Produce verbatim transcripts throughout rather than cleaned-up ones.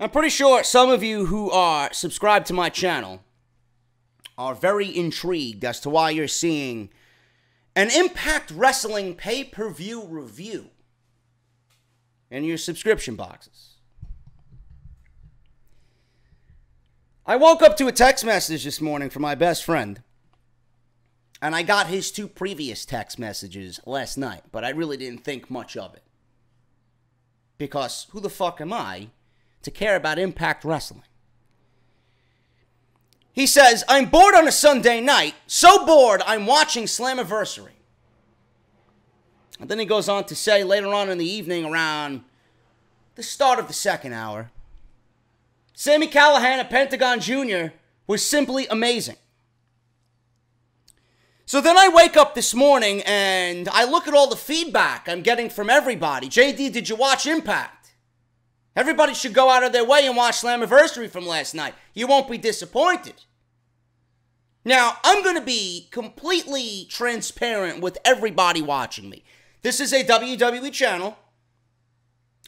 I'm pretty sure some of you who are subscribed to my channel are very intrigued as to why you're seeing an Impact Wrestling pay-per-view review in your subscription boxes. I woke up to a text message this morning from my best friend, and I got his two previous text messages last night, but I really didn't think much of it, because who the fuck am I to care about Impact Wrestling? He says, I'm bored on a Sunday night, so bored I'm watching Slammiversary. And then he goes on to say later on in the evening around the start of the second hour, Sami Callihan at Pentagón Junior was simply amazing. So then I wake up this morning and I look at all the feedback I'm getting from everybody. J D, did you watch Impact? Everybody should go out of their way and watch Slammiversary from last night. You won't be disappointed. Now, I'm going to be completely transparent with everybody watching me. This is a W W E channel.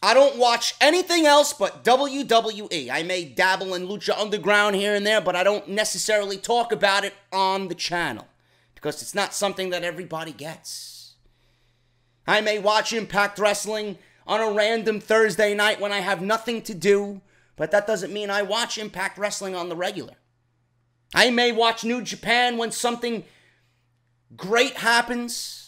I don't watch anything else but W W E. I may dabble in Lucha Underground here and there, but I don't necessarily talk about it on the channel, because it's not something that everybody gets. I may watch Impact Wrestling on a random Thursday night when I have nothing to do, but that doesn't mean I watch Impact Wrestling on the regular. I may watch New Japan when something great happens,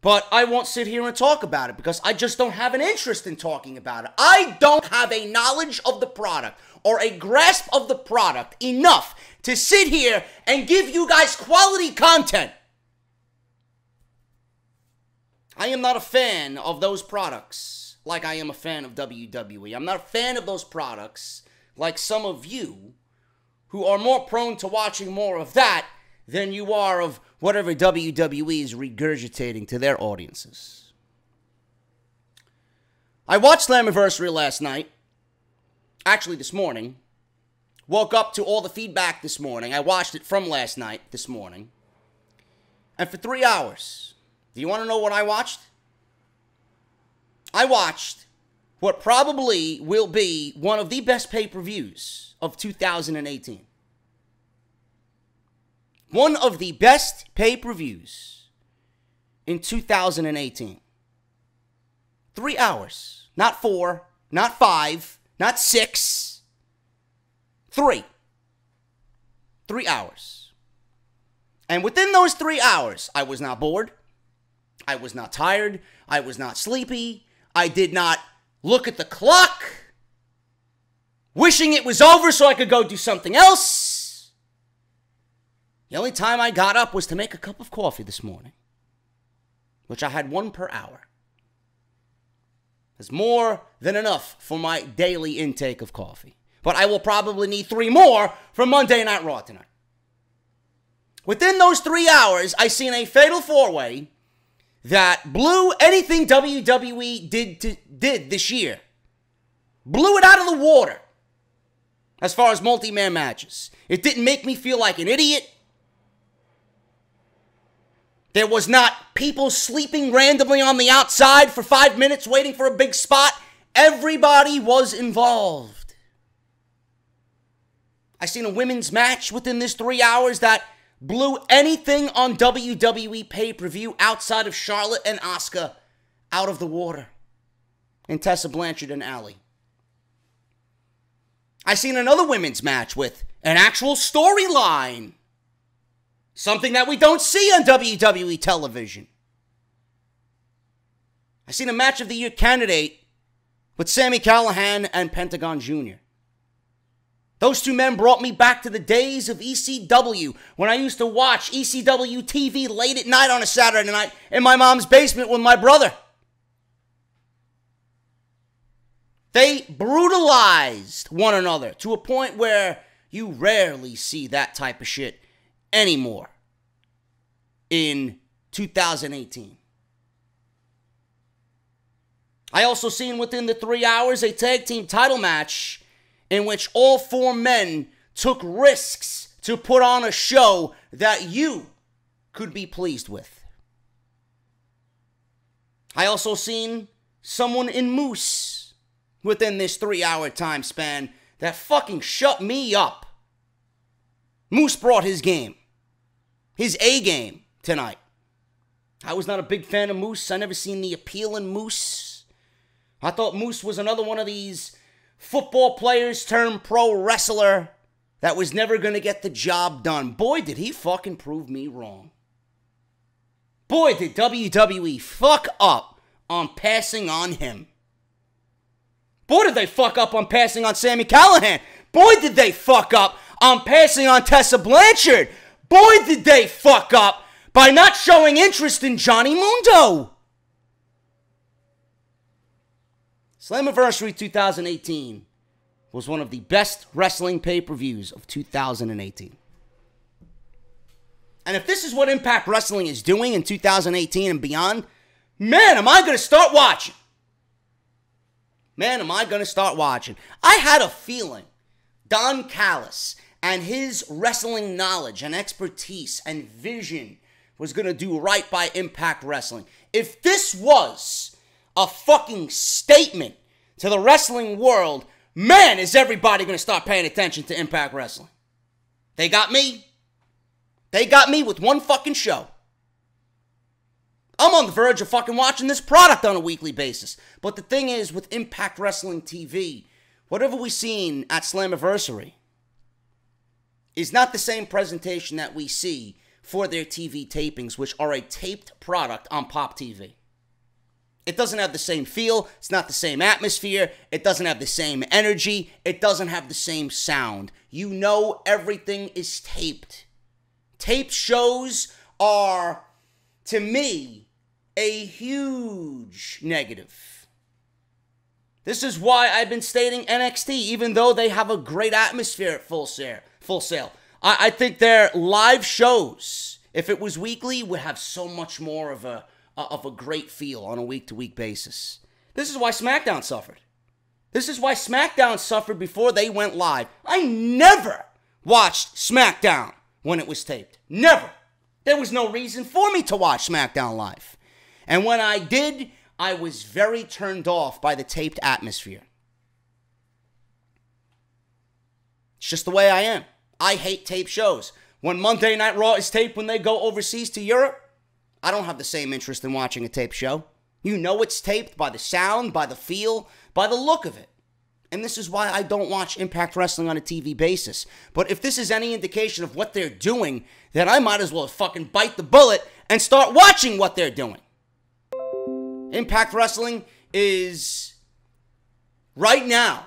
but I won't sit here and talk about it because I just don't have an interest in talking about it. I don't have a knowledge of the product or a grasp of the product enough to sit here and give you guys quality content. I am not a fan of those products like I am a fan of W W E. I'm not a fan of those products like some of you who are more prone to watching more of that than you are of whatever W W E is regurgitating to their audiences. I watched Slammiversary last night. Actually, this morning. Woke up to all the feedback this morning. I watched it from last night this morning. And for three hours... do you want to know what I watched? I watched what probably will be one of the best pay-per-views of two thousand eighteen. One of the best pay-per-views in two thousand eighteen. Three hours. Not four, not five, not six. Three. Three hours. And within those three hours, I was not bored. I was not tired. I was not sleepy. I did not look at the clock, wishing it was over so I could go do something else. The only time I got up was to make a cup of coffee this morning, which I had one per hour. That's more than enough for my daily intake of coffee. But I will probably need three more for Monday Night Raw tonight. Within those three hours, I seen a fatal four-way that blew anything W W E did to, did this year. Blew it out of the water as far as multi-man matches. It didn't make me feel like an idiot. There was not people sleeping randomly on the outside for five minutes waiting for a big spot. Everybody was involved. I seen a women's match within this three hours that blew anything on W W E pay-per-view outside of Charlotte and Asuka out of the water. And Tessa Blanchard and Allie. I seen another women's match with an actual storyline. Something that we don't see on W W E television. I seen a match of the year candidate with Sami Callihan and Pentagón Junior Those two men brought me back to the days of E C W when I used to watch E C W T V late at night on a Saturday night in my mom's basement with my brother. They brutalized one another to a point where you rarely see that type of shit anymore in two thousand eighteen. I also seen within the three hours a tag team title match in which all four men took risks to put on a show that you could be pleased with. I also seen someone in Moose within this three-hour time span that fucking shut me up. Moose brought his game. His A-game tonight. I was not a big fan of Moose. I never seen the appeal in Moose. I thought Moose was another one of these football players turned pro wrestler that was never going to get the job done. Boy, did he fucking prove me wrong. Boy, did W W E fuck up on passing on him. Boy, did they fuck up on passing on Sami Callihan. Boy, did they fuck up on passing on Tessa Blanchard. Boy, did they fuck up by not showing interest in Johnny Mundo. Slammiversary two thousand eighteen was one of the best wrestling pay-per-views of two thousand eighteen. And if this is what Impact Wrestling is doing in two thousand eighteen and beyond, man, am I going to start watching. Man, am I going to start watching. I had a feeling Don Callis and his wrestling knowledge and expertise and vision was going to do right by Impact Wrestling. If this was a fucking statement to the wrestling world, man, is everybody going to start paying attention to Impact Wrestling. They got me. They got me with one fucking show. I'm on the verge of fucking watching this product on a weekly basis. But the thing is, with Impact Wrestling T V, whatever we've seen at Slammiversary is not the same presentation that we see for their T V tapings, which are a taped product on Pop T V. It doesn't have the same feel. It's not the same atmosphere. It doesn't have the same energy. It doesn't have the same sound. You know everything is taped. Tape shows are, to me, a huge negative. This is why I've been stating N X T, even though they have a great atmosphere at Full Sail. Full Sail. I, I think their live shows, if it was weekly, would have so much more of a, of a great feel on a week-to-week basis. This is why SmackDown suffered. This is why SmackDown suffered before they went live. I never watched SmackDown when it was taped. Never. There was no reason for me to watch SmackDown live. And when I did, I was very turned off by the taped atmosphere. It's just the way I am. I hate tape shows. When Monday Night Raw is taped, when they go overseas to Europe, I don't have the same interest in watching a tape show. You know it's taped by the sound, by the feel, by the look of it. And this is why I don't watch Impact Wrestling on a T V basis. But if this is any indication of what they're doing, then I might as well fucking bite the bullet and start watching what they're doing. Impact Wrestling is, right now,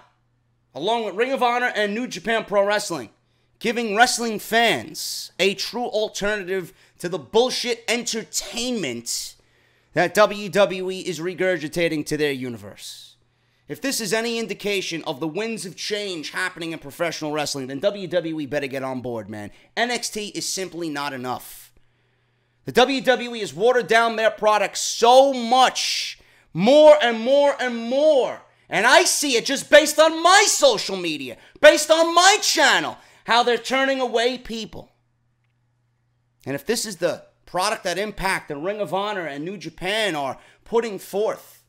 along with Ring of Honor and New Japan Pro Wrestling, giving wrestling fans a true alternative to the bullshit entertainment that W W E is regurgitating to their universe. If this is any indication of the winds of change happening in professional wrestling, then W W E better get on board, man. N X T is simply not enough. The W W E has watered down their product so much, more and more and more. And I see it just based on my social media, based on my channel, how they're turning away people. And if this is the product that Impact and Ring of Honor and New Japan are putting forth,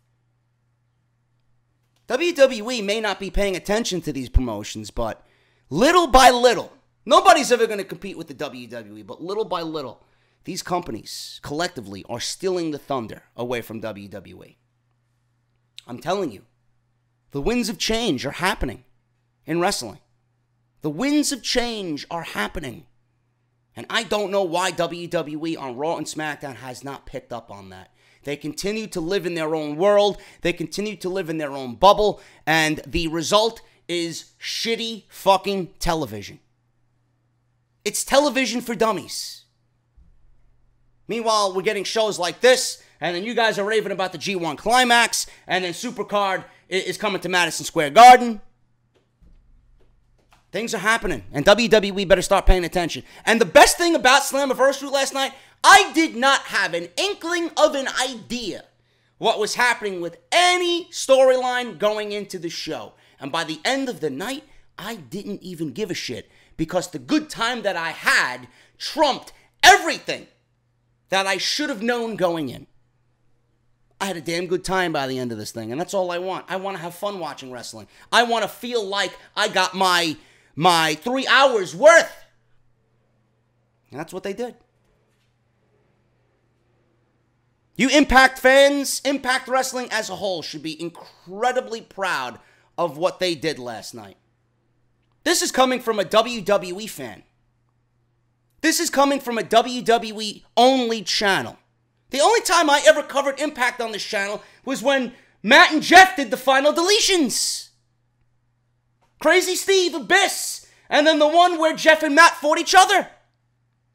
W W E may not be paying attention to these promotions, but little by little, nobody's ever going to compete with the W W E, but little by little, these companies collectively are stealing the thunder away from W W E. I'm telling you. The winds of change are happening in wrestling. The winds of change are happening. And I don't know why W W E on Raw and SmackDown has not picked up on that. They continue to live in their own world. They continue to live in their own bubble. And the result is shitty fucking television. It's television for dummies. Meanwhile, we're getting shows like this. And then you guys are raving about the G one Climax. And then Supercard is coming to Madison Square Garden. Things are happening, and W W E better start paying attention. And the best thing about Slammiversary last night, I did not have an inkling of an idea what was happening with any storyline going into the show. And by the end of the night, I didn't even give a shit because the good time that I had trumped everything that I should have known going in. I had a damn good time by the end of this thing, and that's all I want. I want to have fun watching wrestling. I want to feel like I got my, my three hours worth. And that's what they did. You Impact fans, Impact Wrestling as a whole should be incredibly proud of what they did last night. This is coming from a W W E fan. This is coming from a W W E-only channel. The only time I ever covered Impact on this channel was when Matt and Jeff did the final deletions. Crazy Steve, Abyss, and then the one where Jeff and Matt fought each other.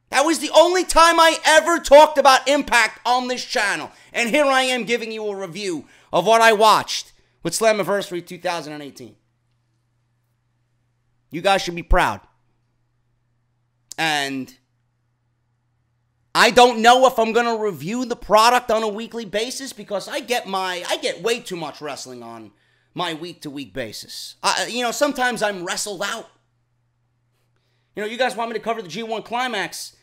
That was the only time I ever talked about Impact on this channel. And here I am giving you a review of what I watched with Slammiversary two thousand eighteen. You guys should be proud. And I don't know if I'm going to review the product on a weekly basis because I get my I get way too much wrestling on my week-to-week basis. I, you know, sometimes I'm wrestled out. You know, you guys want me to cover the G one Climax.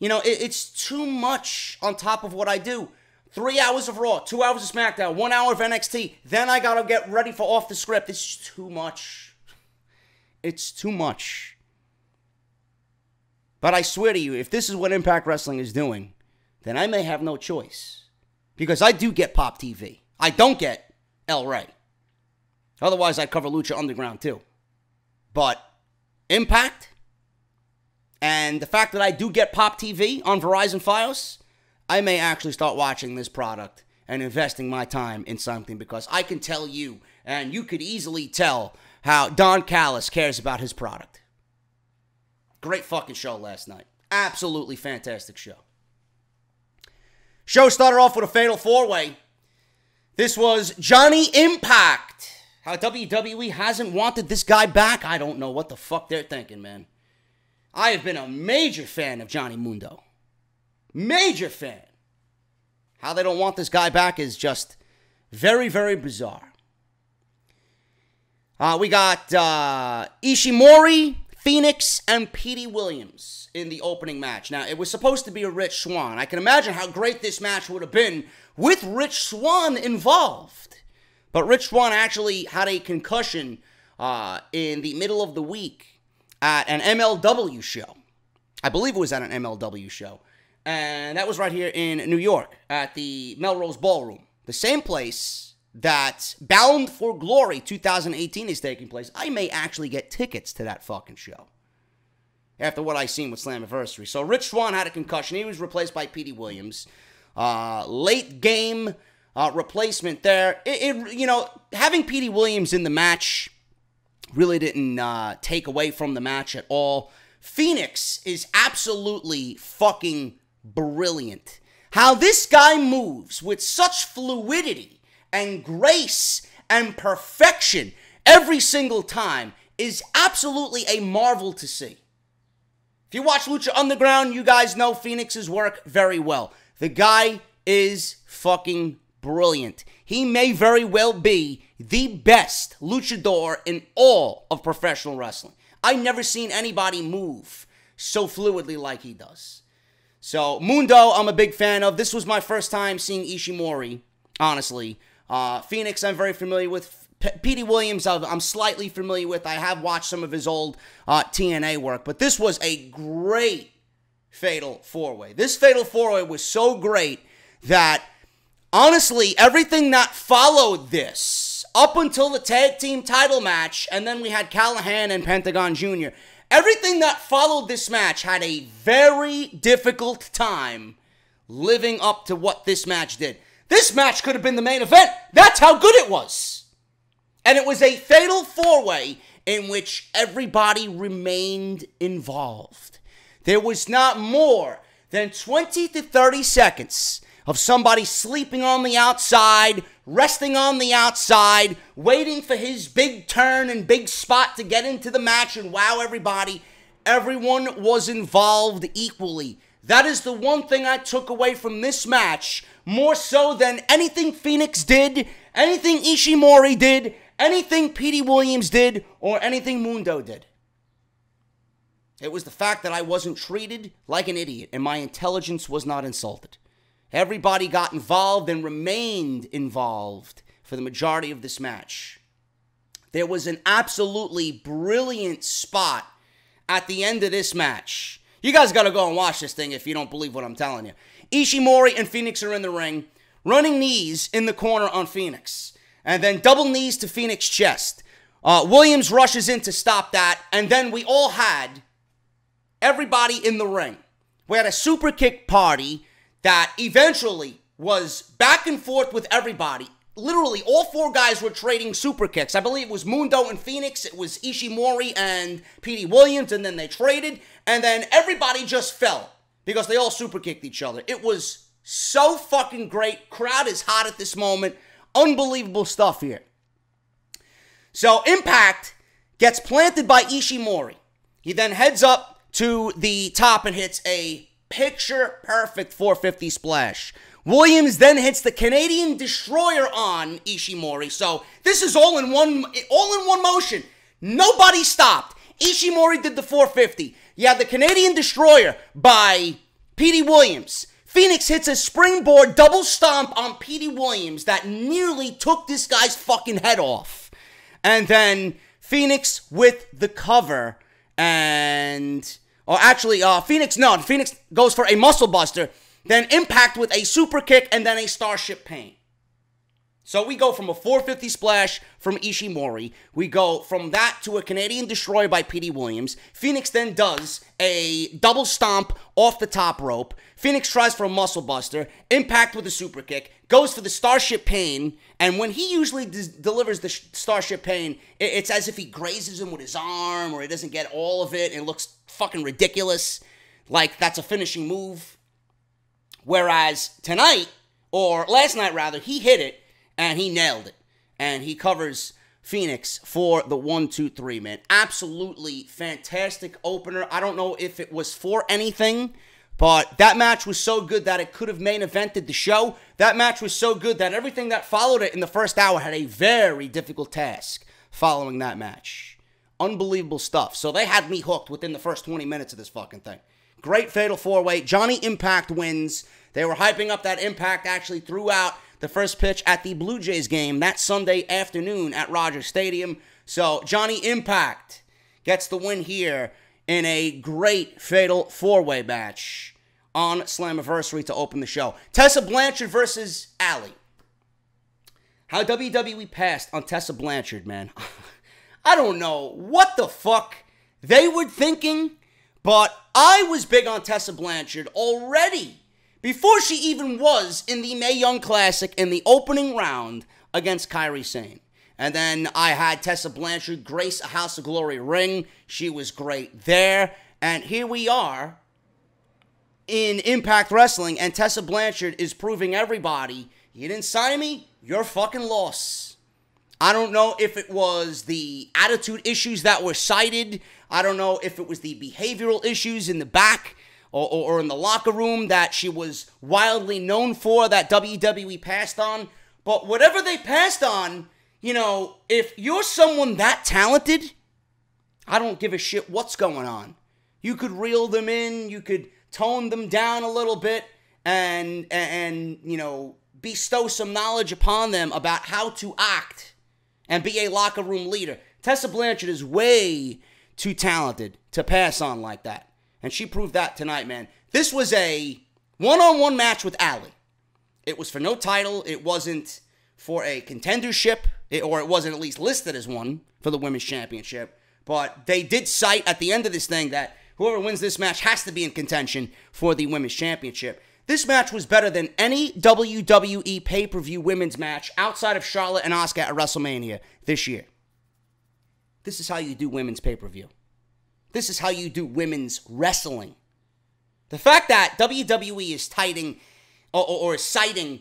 You know, it, it's too much on top of what I do. Three hours of Raw, two hours of SmackDown, one hour of N X T. Then I got to get ready for Off the Script. It's too much. It's too much. But I swear to you, if this is what Impact Wrestling is doing, then I may have no choice. Because I do get Pop T V. I don't get El Rey. Otherwise, I'd cover Lucha Underground too. But Impact, and the fact that I do get Pop T V on Verizon Fios, I may actually start watching this product and investing my time in something, because I can tell you, and you could easily tell, how Don Callis cares about his product. Great fucking show last night. Absolutely fantastic show. Show started off with a fatal four-way. This was Johnny Impact. How W W E hasn't wanted this guy back, I don't know what the fuck they're thinking, man. I have been a major fan of Johnny Mundo. Major fan. How they don't want this guy back is just very, very bizarre. Uh, we got uh, Ishimori, Fénix, and Petey Williams in the opening match. Now, it was supposed to be a Rich Swann. I can imagine how great this match would have been with Rich Swann involved. But Rich Swann actually had a concussion uh, in the middle of the week at an M L W show. I believe it was at an M L W show. And that was right here in New York at the Melrose Ballroom. The same place that Bound for Glory two thousand eighteen is taking place. I may actually get tickets to that fucking show after what I seen with Slammiversary. So Rich Swann had a concussion. He was replaced by Petey Williams. Uh, late game uh, replacement there. It, it, you know, having Petey Williams in the match really didn't uh, take away from the match at all. Fénix is absolutely fucking brilliant. How this guy moves with such fluidity and grace and perfection every single time is absolutely a marvel to see. If you watch Lucha Underground, you guys know Fénix's work very well. The guy is fucking brilliant. He may very well be the best luchador in all of professional wrestling. I've never seen anybody move so fluidly like he does. So, Mundo, I'm a big fan of. This was my first time seeing Ishimori, honestly. Uh, Fénix, I'm very familiar with. P Petey Williams, I'm slightly familiar with. I have watched some of his old uh, T N A work. But this was a great fatal four-way. This fatal four-way was so great that, honestly, everything that followed this, up until the tag team title match, and then we had Callihan and Pentagón Junior Everything that followed this match had a very difficult time living up to what this match did. This match could have been the main event. That's how good it was. And it was a fatal four-way in which everybody remained involved. There was not more than twenty to thirty seconds of somebody sleeping on the outside, resting on the outside, waiting for his big turn and big spot to get into the match and wow everybody. Everyone was involved equally. That is the one thing I took away from this match, more so than anything Fénix did, anything Ishimori did, anything Petey Williams did, or anything Mundo did. It was the fact that I wasn't treated like an idiot and my intelligence was not insulted. Everybody got involved and remained involved for the majority of this match. There was an absolutely brilliant spot at the end of this match. You guys got to go and watch this thing if you don't believe what I'm telling you. Ishimori and Fénix are in the ring, running knees in the corner on Fénix, and then double knees to Fénix chest. Uh, Williams rushes in to stop that, and then we all had everybody in the ring. We had a super kick party that eventually was back and forth with everybody. Literally, all four guys were trading super kicks. I believe it was Mundo and Fénix. It was Ishimori and Petey Williams, and then they traded. And then everybody just fell because they all super kicked each other. It was so fucking great. Crowd is hot at this moment. Unbelievable stuff here. So Impact gets planted by Ishimori. He then heads up to the top and hits a picture-perfect four fifty splash. Williams then hits the Canadian Destroyer on Ishimori. So this is all in one, all in one motion. Nobody stopped. Ishimori did the four fifty. You had the Canadian Destroyer by Petey Williams. Fénix hits a springboard double stomp on Petey Williams that nearly took this guy's fucking head off. And then Fénix with the cover and... Or actually, uh, Fénix, no, Fénix goes for a muscle buster. Then Impact with a super kick and then a Starship Pain. So we go from a four fifty splash from Ishimori. We go from that to a Canadian Destroyer by Petey Williams. Fénix then does a double stomp off the top rope. Fénix tries for a muscle buster. Impact with a super kick. Goes for the Starship Pain. And when he usually delivers the Starship Pain, it's as if he grazes him with his arm or he doesn't get all of it. And it looks fucking ridiculous. Like that's a finishing move. Whereas tonight, or last night rather, he hit it, and he nailed it. And he covers Fénix for the one, two, three, man. Absolutely fantastic opener. I don't know if it was for anything, but that match was so good that it could have main evented the show. That match was so good that everything that followed it in the first hour had a very difficult task following that match. Unbelievable stuff. So they had me hooked within the first twenty minutes of this fucking thing. Great fatal four-way. Johnny Impact wins. They were hyping up that Impact actually throughout the first pitch at the Blue Jays game that Sunday afternoon at Rogers Stadium. So Johnny Impact gets the win here in a great fatal four-way match on Slammiversary to open the show. Tessa Blanchard versus Allie. How W W E passed on Tessa Blanchard, man. I don't know what the fuck they were thinking. But I was big on Tessa Blanchard already before she even was in the Mae Young Classic in the opening round against Kairi Sane. And then I had Tessa Blanchard grace a House of Glory ring. She was great there. And here we are in Impact Wrestling, and Tessa Blanchard is proving everybody, you didn't sign me, you're fucking lost. I don't know if it was the attitude issues that were cited. I don't know if it was the behavioral issues in the back or, or, or in the locker room that she was wildly known for that W W E passed on. But whatever they passed on, you know, if you're someone that talented, I don't give a shit what's going on. You could reel them in. You could tone them down a little bit and, and, you know, bestow some knowledge upon them about how to act and be a locker room leader. Tessa Blanchard is way too talented to pass on like that. And she proved that tonight, man. This was a one-on-one match with Allie. It was for no title. It wasn't for a contendership, or it wasn't at least listed as one for the Women's Championship. But they did cite at the end of this thing that whoever wins this match has to be in contention for the Women's Championship. This match was better than any W W E pay-per-view women's match outside of Charlotte and Asuka at WrestleMania this year. This is how you do women's pay-per-view. This is how you do women's wrestling. The fact that W W E is citing or, or, or citing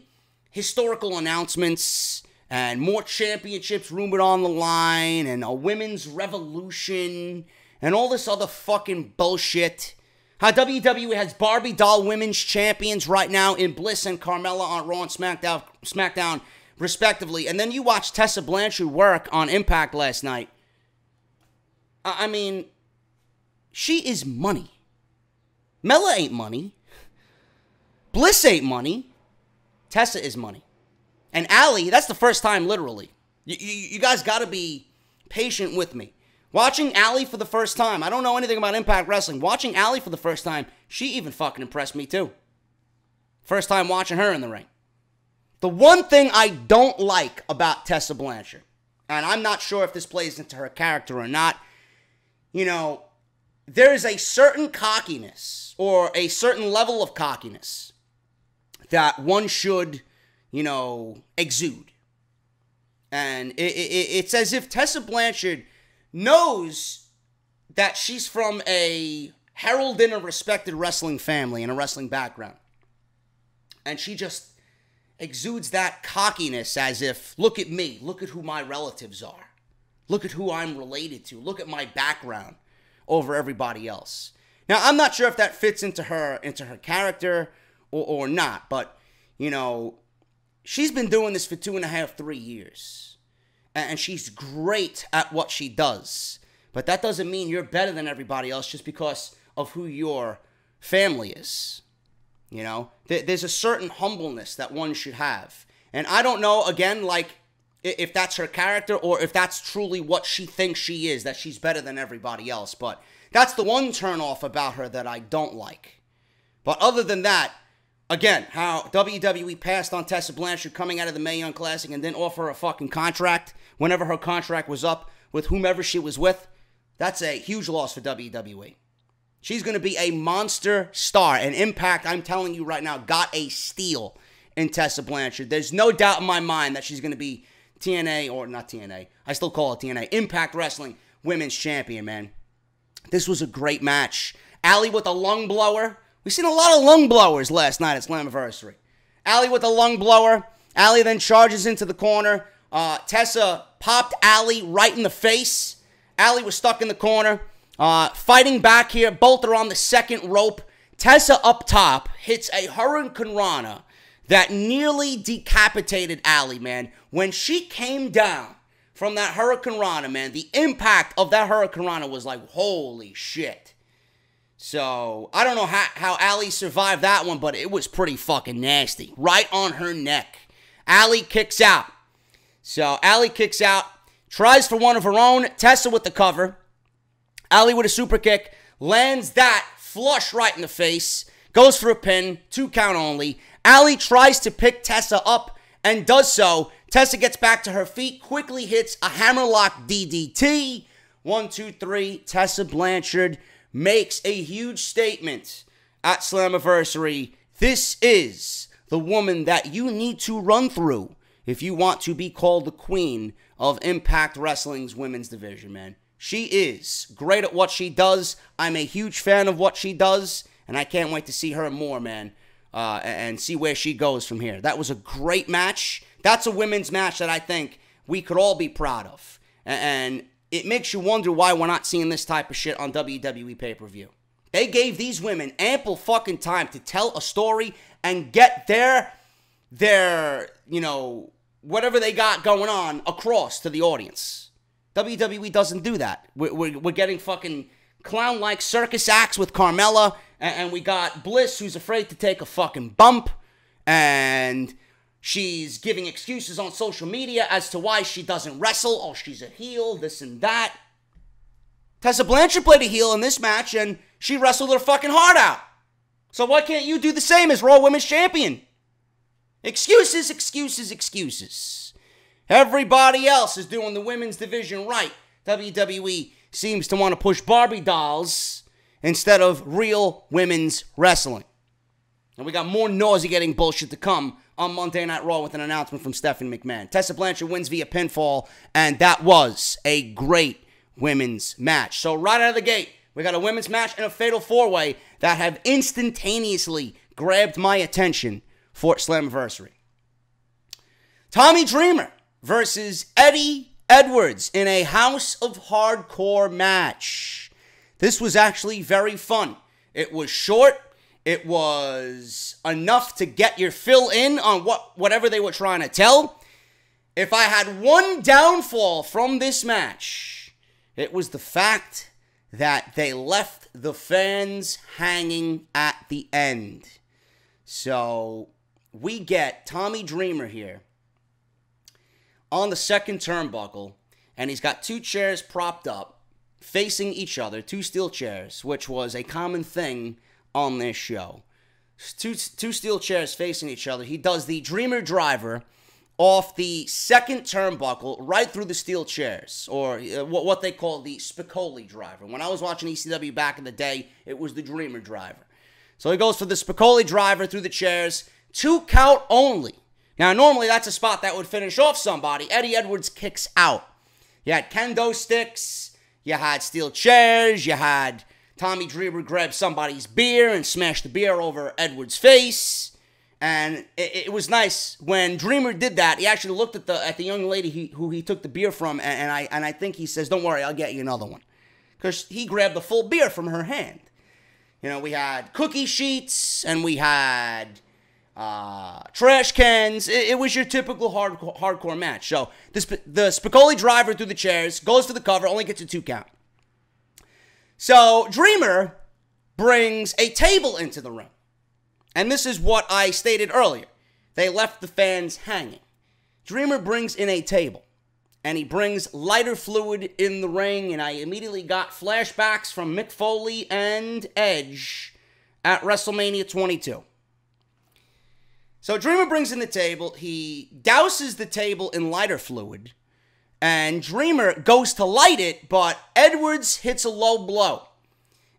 historical announcements and more championships rumored on the line and a women's revolution and all this other fucking bullshit. How W W E has Barbie doll women's champions right now in Bliss and Carmella on Raw and SmackDown, SmackDown respectively. And then you watch Tessa Blanchard work on Impact last night. I mean, she is money. Mella ain't money. Bliss ain't money. Tessa is money. And Allie, that's the first time, literally. You, you, you guys got to be patient with me. Watching Allie for the first time, I don't know anything about Impact Wrestling. Watching Allie for the first time, she even fucking impressed me too. First time watching her in the ring. The one thing I don't like about Tessa Blanchard, and I'm not sure if this plays into her character or not, you know, there is a certain cockiness or a certain level of cockiness that one should, you know, exude. And it, it, it's as if Tessa Blanchard knows that she's from a heralded and respected wrestling family and a wrestling background. And she just exudes that cockiness as if, look at me, look at who my relatives are. Look at who I'm related to. Look at my background over everybody else. Now, I'm not sure if that fits into her into her character or, or not, but, you know, she's been doing this for two and a half, three years. And she's great at what she does. But that doesn't mean you're better than everybody else just because of who your family is. You know, there's a certain humbleness that one should have. And I don't know, again, like, if that's her character or if that's truly what she thinks she is, that she's better than everybody else. But that's the one turnoff about her that I don't like. But other than that, again, how W W E passed on Tessa Blanchard coming out of the Mae Young Classic and didn't offer her a fucking contract whenever her contract was up with whomever she was with, that's a huge loss for W W E. She's going to be a monster star. And Impact, I'm telling you right now, got a steal in Tessa Blanchard. There's no doubt in my mind that she's going to be T N A, or not T N A. I still call it T N A. Impact Wrestling Women's Champion, man. This was a great match. Allie with a lung blower. We've seen a lot of lung blowers last night at Slammiversary. Allie with a lung blower. Allie then charges into the corner. Uh, Tessa popped Allie right in the face. Allie was stuck in the corner. Uh, fighting back here, both are on the second rope. Tessa up top hits a Hurricane Rana that nearly decapitated Allie, man. When she came down from that Hurricane Rana, man, the impact of that Hurricane Rana was like, holy shit. So, I don't know how, how Allie survived that one, but it was pretty fucking nasty. Right on her neck. Allie kicks out. So, Allie kicks out, tries for one of her own. Tessa with the cover. Allie with a super kick, lands that flush right in the face, goes for a pin, two count only. Allie tries to pick Tessa up and does so. Tessa gets back to her feet, quickly hits a hammerlock D D T. One, two, three, Tessa Blanchard makes a huge statement at Slammiversary. This is the woman that you need to run through if you want to be called the queen of Impact Wrestling's women's division, man. She is great at what she does. I'm a huge fan of what she does, and I can't wait to see her more, man, uh, and see where she goes from here. That was a great match. That's a women's match that I think we could all be proud of, and it makes you wonder why we're not seeing this type of shit on W W E pay-per-view. They gave these women ample fucking time to tell a story and get their, their, you know, whatever they got going on across to the audience. W W E doesn't do that. We're, we're, we're getting fucking clown-like circus acts with Carmella, and, and we got Bliss, who's afraid to take a fucking bump, and she's giving excuses on social media as to why she doesn't wrestle. Oh, she's a heel, this and that. Tessa Blanchard played a heel in this match, and she wrestled her fucking heart out. So why can't you do the same as Raw Women's Champion? Excuses, excuses, excuses. Everybody else is doing the women's division right. W W E seems to want to push Barbie dolls instead of real women's wrestling. And we got more nauseating bullshit to come on Monday Night Raw with an announcement from Stephanie McMahon. Tessa Blanchard wins via pinfall, and that was a great women's match. So right out of the gate, we got a women's match and a fatal four-way that have instantaneously grabbed my attention for Slammiversary. Tommy Dreamer versus Eddie Edwards in a House of Hardcore match. This was actually very fun. It was short. It was enough to get your fill in on what whatever they were trying to tell. If I had one downfall from this match, it was the fact that they left the fans hanging at the end. So we get Tommy Dreamer here on the second turnbuckle, and he's got two chairs propped up, facing each other, two steel chairs, which was a common thing on this show. Two, two steel chairs facing each other. He does the Dreamer Driver off the second turnbuckle right through the steel chairs, or uh, what they call the Spicoli Driver. When I was watching E C W back in the day, it was the Dreamer Driver. So he goes for the Spicoli Driver through the chairs, two count only. Now, normally that's a spot that would finish off somebody. Eddie Edwards kicks out. You had kendo sticks, you had steel chairs, you had Tommy Dreamer grab somebody's beer and smash the beer over Edwards' face. And it, it was nice when Dreamer did that. He actually looked at the at the young lady he, who he took the beer from, and, and I and I think he says, "Don't worry, I'll get you another one," because he grabbed the full beer from her hand. You know, we had cookie sheets and we had uh, trash cans. It, it was your typical hardcore hardcore match. So the the Spicoli Driver through the chairs, goes for the cover, only gets a two count. So Dreamer brings a table into the ring. And this is what I stated earlier. They left the fans hanging. Dreamer brings in a table. And he brings lighter fluid in the ring. And I immediately got flashbacks from Mick Foley and Edge at WrestleMania twenty-two. So Dreamer brings in the table. He douses the table in lighter fluid. And Dreamer goes to light it, but Edwards hits a low blow.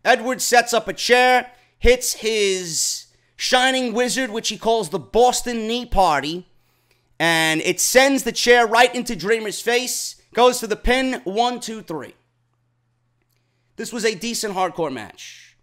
Edwards sets up a chair, hits his Shining Wizard, which he calls the Boston Knee Party, and it sends the chair right into Dreamer's face, goes for the pin, one, two, three. This was a decent hardcore match,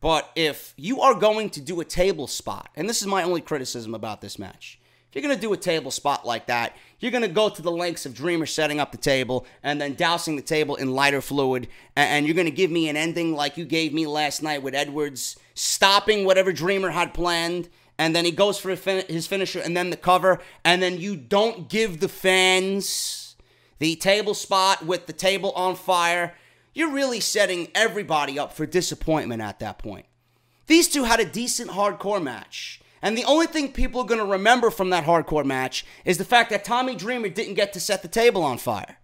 but if you are going to do a table spot, and this is my only criticism about this match, if you're going to do a table spot like that, you're going to go to the lengths of Dreamer setting up the table and then dousing the table in lighter fluid, and you're going to give me an ending like you gave me last night with Edwards stopping whatever Dreamer had planned, and then he goes for his finisher and then the cover, and then you don't give the fans the table spot with the table on fire. You're really setting everybody up for disappointment at that point. These two had a decent hardcore match. And the only thing people are going to remember from that hardcore match is the fact that Tommy Dreamer didn't get to set the table on fire.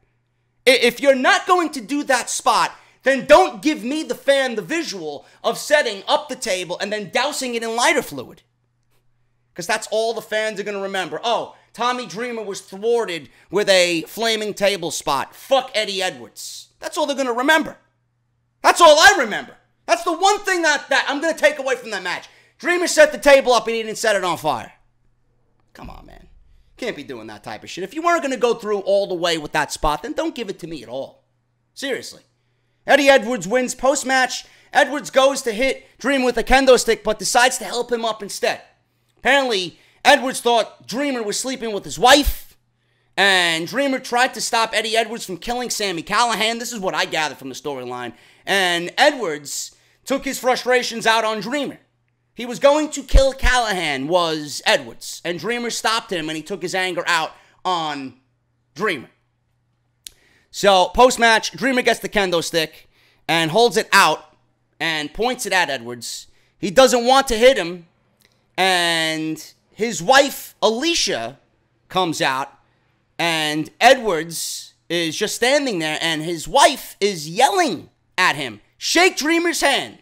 If you're not going to do that spot, then don't give me, the fan, the visual of setting up the table and then dousing it in lighter fluid. Because that's all the fans are going to remember. Oh, Tommy Dreamer was thwarted with a flaming table spot. Fuck Eddie Edwards. That's all they're going to remember. That's all I remember. That's the one thing that, that I'm going to take away from that match. Dreamer set the table up and he didn't set it on fire. Come on, man. Can't be doing that type of shit. If you weren't going to go through all the way with that spot, then don't give it to me at all. Seriously. Eddie Edwards wins post-match. Edwards goes to hit Dreamer with a kendo stick, but decides to help him up instead. Apparently, Edwards thought Dreamer was sleeping with his wife, and Dreamer tried to stop Eddie Edwards from killing Sami Callihan. This is what I gathered from the storyline. And Edwards took his frustrations out on Dreamer. He was going to kill Callihan, was Edwards. And Dreamer stopped him, and he took his anger out on Dreamer. So, post-match, Dreamer gets the kendo stick and holds it out and points it at Edwards. He doesn't want to hit him, and his wife, Alicia, comes out, and Edwards is just standing there, and his wife is yelling at him, "Shake Dreamer's hand."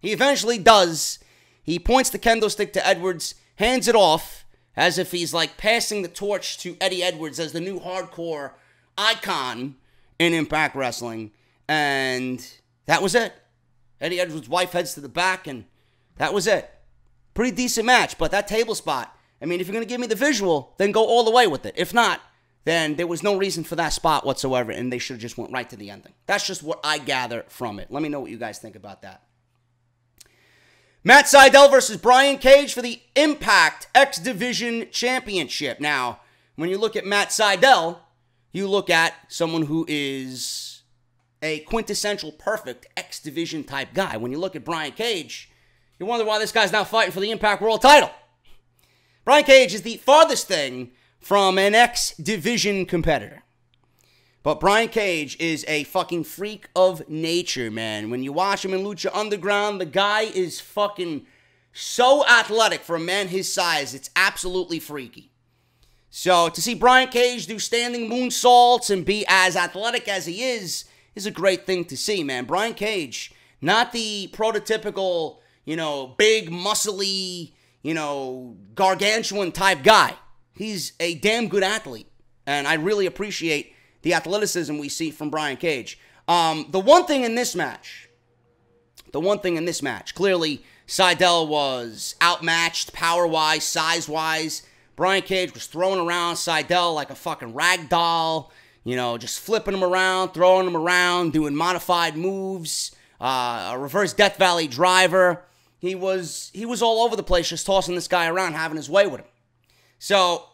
He eventually does. He points the kendo stick to Edwards, hands it off, as if he's, like, passing the torch to Eddie Edwards as the new hardcore icon in Impact Wrestling. And that was it. Eddie Edwards' wife heads to the back, and that was it. Pretty decent match, but that table spot, I mean, if you're going to give me the visual, then go all the way with it. If not, then there was no reason for that spot whatsoever, and they should have just went right to the ending. That's just what I gather from it. Let me know what you guys think about that. Matt Sydal versus Brian Cage for the Impact X Division Championship. Now, when you look at Matt Sydal, you look at someone who is a quintessential perfect X Division type guy. When you look at Brian Cage, you wonder why this guy's not fighting for the Impact World title. Brian Cage is the farthest thing from an X Division competitor. But Brian Cage is a fucking freak of nature, man. When you watch him in Lucha Underground, the guy is fucking so athletic for a man his size. It's absolutely freaky. So to see Brian Cage do standing moonsaults and be as athletic as he is, is a great thing to see, man. Brian Cage, not the prototypical, you know, big, muscly, you know, gargantuan type guy. He's a damn good athlete, and I really appreciate the athleticism we see from Brian Cage. Um, the one thing in this match, the one thing in this match, clearly Sydal was outmatched power-wise, size-wise. Brian Cage was throwing around Sydal like a fucking rag doll, you know, just flipping him around, throwing him around, doing modified moves, uh, a reverse Death Valley driver. He was, he was all over the place just tossing this guy around, having his way with him. So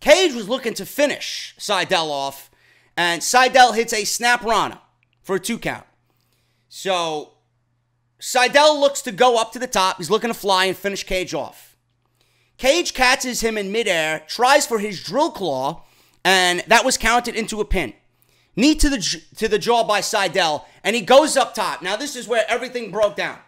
Cage was looking to finish Sydal off, and Sydal hits a Snap-Rana for a two count. So Sydal looks to go up to the top. He's looking to fly and finish Cage off. Cage catches him in midair, tries for his drill claw, and that was counted into a pin. Knee to the, to the jaw by Sydal, and he goes up top. Now, this is where everything broke down.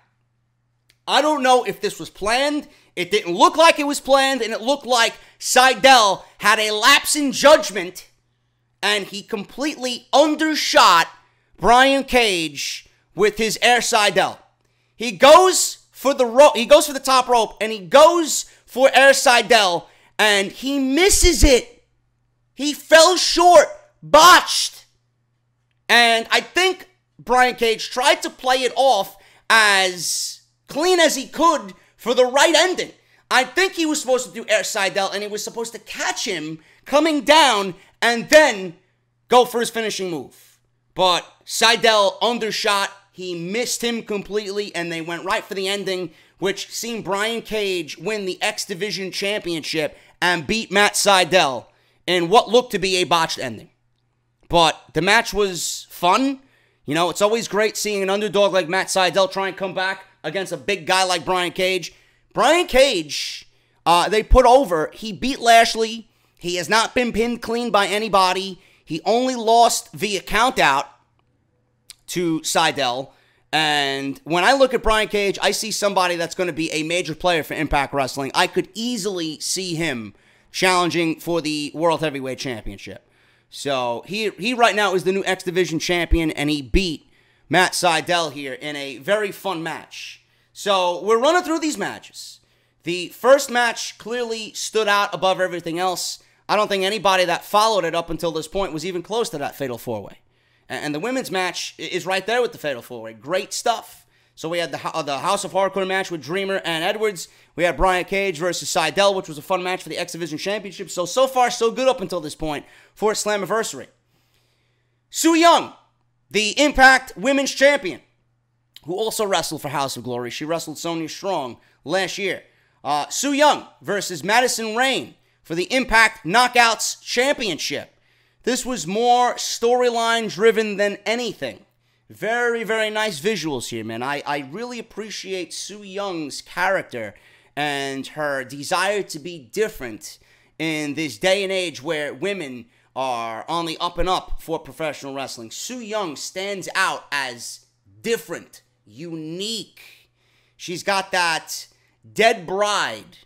I don't know if this was planned. It didn't look like it was planned, and it looked like Sydal had a lapse in judgment, and he completely undershot Brian Cage with his air Sydal. He goes for the rope. He goes for the top rope, and he goes for air Sydal, and he misses it. He fell short, botched. And I think Brian Cage tried to play it off as clean as he could for the right ending. I think he was supposed to do air Sydal, and it was supposed to catch him coming down and then go for his finishing move. But Sydal undershot. He missed him completely, and they went right for the ending, which seen Brian Cage win the X Division Championship and beat Matt Sydal in what looked to be a botched ending. But the match was fun. You know, it's always great seeing an underdog like Matt Sydal try and come back against a big guy like Brian Cage. Brian Cage, uh, they put over. He beat Lashley. He has not been pinned clean by anybody. He only lost via countout to Sydal. And when I look at Brian Cage, I see somebody that's going to be a major player for Impact Wrestling. I could easily see him challenging for the World Heavyweight Championship. So he he right now is the new X Division champion, and he beat Matt Sydal here in a very fun match. So we're running through these matches. The first match clearly stood out above everything else. I don't think anybody that followed it up until this point was even close to that Fatal four way. And the women's match is right there with the Fatal four way. Great stuff. So we had the, uh, the House of Hardcore match with Dreamer and Edwards. We had Brian Cage versus Sydal, which was a fun match for the X Division Championship. So, so far, so good up until this point for Slammiversary. Su Yung, the Impact Women's Champion, who also wrestled for House of Glory. She wrestled Sonya Strong last year. Uh, Su Yung versus Madison Rayne for the Impact Knockouts Championship. This was more storyline-driven than anything. Very, very nice visuals here, man. I, I really appreciate Su Young's character and her desire to be different in this day and age where women are on the up and up for professional wrestling. Su Yung stands out as different, unique. She's got that dead bride,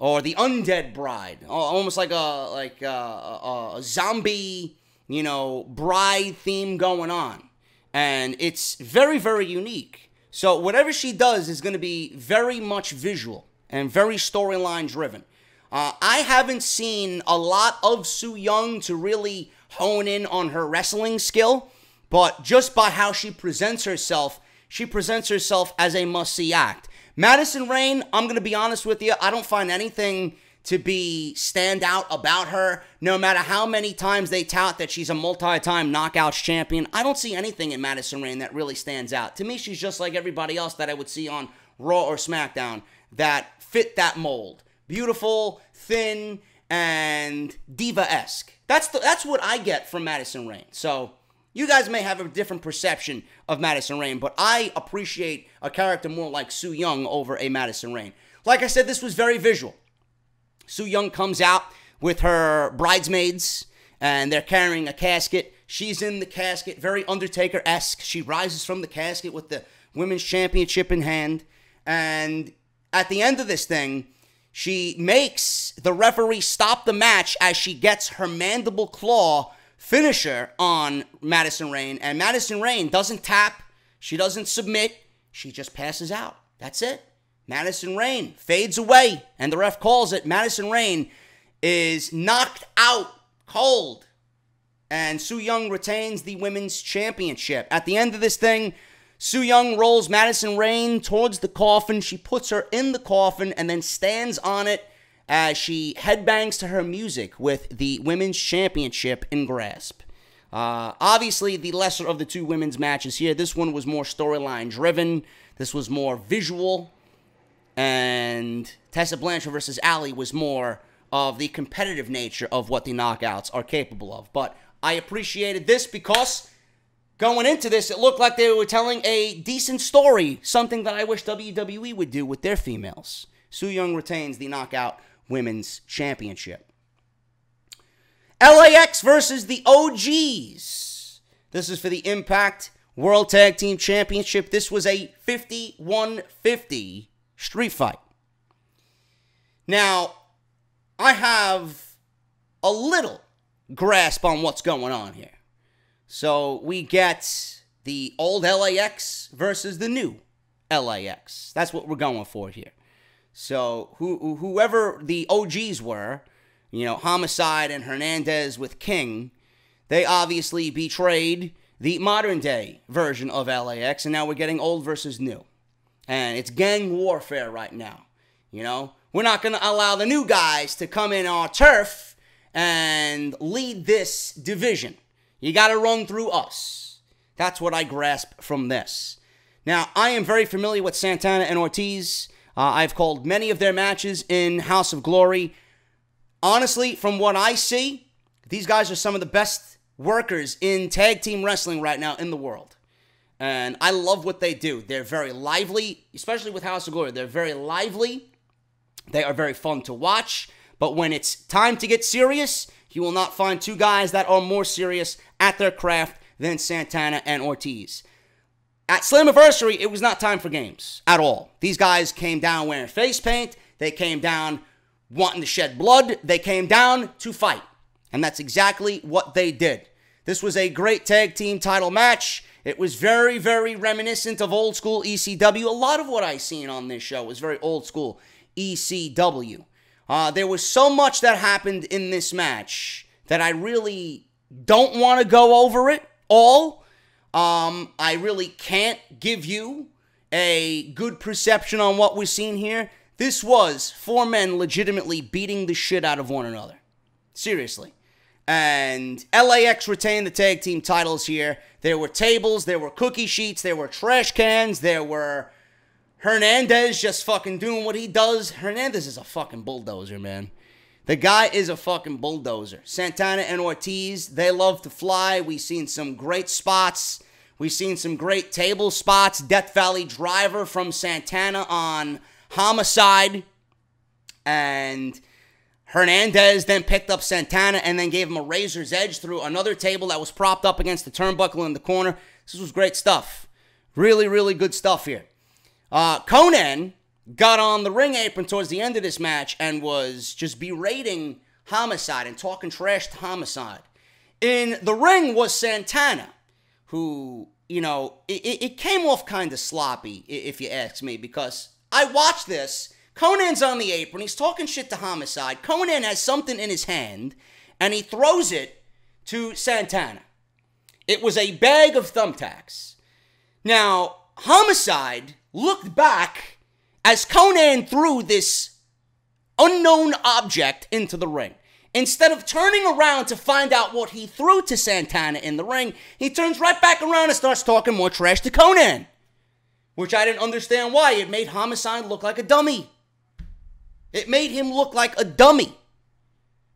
or the undead bride, almost like a like a, a, a zombie, you know, bride theme going on. And it's very, very unique. So whatever she does is going to be very much visual and very storyline driven. Uh, I haven't seen a lot of Su Yung to really hone in on her wrestling skill, but just by how she presents herself, she presents herself as a must-see act. Madison Rayne, I'm going to be honest with you, I don't find anything to be stand out about her. No matter how many times they tout that she's a multi-time Knockouts champion, I don't see anything in Madison Rayne that really stands out. To me, she's just like everybody else that I would see on Raw or SmackDown that fit that mold. Beautiful, thin, and diva-esque. That's, the, that's what I get from Madison Rayne. So you guys may have a different perception of Madison Rayne, but I appreciate a character more like Su Yung over a Madison Rayne. Like I said, this was very visual. Su Yung comes out with her bridesmaids, and they're carrying a casket. She's in the casket, very Undertaker-esque. She rises from the casket with the Women's Championship in hand, and at the end of this thing, she makes the referee stop the match as she gets her mandible claw finisher on Madison Rayne. And Madison Rayne doesn't tap. She doesn't submit. She just passes out. That's it. Madison Rayne fades away. And the ref calls it. Madison Rayne is knocked out cold. And Su Yung retains the women's championship. At the end of this thing, Su Yung rolls Madison Rayne towards the coffin. She puts her in the coffin and then stands on it as she headbangs to her music with the women's championship in grasp. Uh, obviously, the lesser of the two women's matches here. This one was more storyline driven. This was more visual. And Tessa Blanchard versus Allie was more of the competitive nature of what the knockouts are capable of. But I appreciated this because going into this, it looked like they were telling a decent story, something that I wish W W E would do with their females. Su Yung retains the Knockout Women's Championship. L A X versus the O Gs. This is for the Impact World Tag Team Championship. This was a fifty-one fifty street fight. Now, I have a little grasp on what's going on here. So we get the old L A X versus the new L A X. That's what we're going for here. So who, whoever the O Gs were, you know, Homicide and Hernandez with King, they obviously betrayed the modern-day version of L A X, and now we're getting old versus new. And it's gang warfare right now, you know? We're not going to allow the new guys to come in our turf and lead this division. You got to run through us. That's what I grasp from this. Now, I am very familiar with Santana and Ortiz. Uh, I've called many of their matches in House of Glory. Honestly, from what I see, these guys are some of the best workers in tag team wrestling right now in the world. And I love what they do. They're very lively, especially with House of Glory. They're very lively. They are very fun to watch. But when it's time to get serious, you will not find two guys that are more serious at their craft than Santana and Ortiz. At Slammiversary, it was not time for games at all. These guys came down wearing face paint. They came down wanting to shed blood. They came down to fight. And that's exactly what they did. This was a great tag team title match. It was very, very reminiscent of old school E C W. A lot of what I've seen on this show was very old school E C W. Uh, there was so much that happened in this match that I really don't want to go over it all. Um, I really can't give you a good perception on what we've seen here. This was four men legitimately beating the shit out of one another. Seriously. And L A X retained the tag team titles here. There were tables, there were cookie sheets, there were trash cans, there were Hernandez just fucking doing what he does. Hernandez is a fucking bulldozer, man. The guy is a fucking bulldozer. Santana and Ortiz, they love to fly. We've seen some great spots. We've seen some great table spots. Death Valley Driver from Santana on Homicide. And Hernandez then picked up Santana and then gave him a razor's edge through another table that was propped up against the turnbuckle in the corner. This was great stuff. Really, really good stuff here. Uh, Konnan got on the ring apron towards the end of this match and was just berating Homicide and talking trash to Homicide. In the ring was Santana, who, you know, it, it came off kind of sloppy, if you ask me, because I watched this. Conan's on the apron. He's talking shit to Homicide. Konnan has something in his hand, and he throws it to Santana. It was a bag of thumbtacks. Now, Homicide looked back as Konnan threw this unknown object into the ring. Instead of turning around to find out what he threw to Santana in the ring, he turns right back around and starts talking more trash to Konnan, which I didn't understand why. It made Homicide look like a dummy. It made him look like a dummy.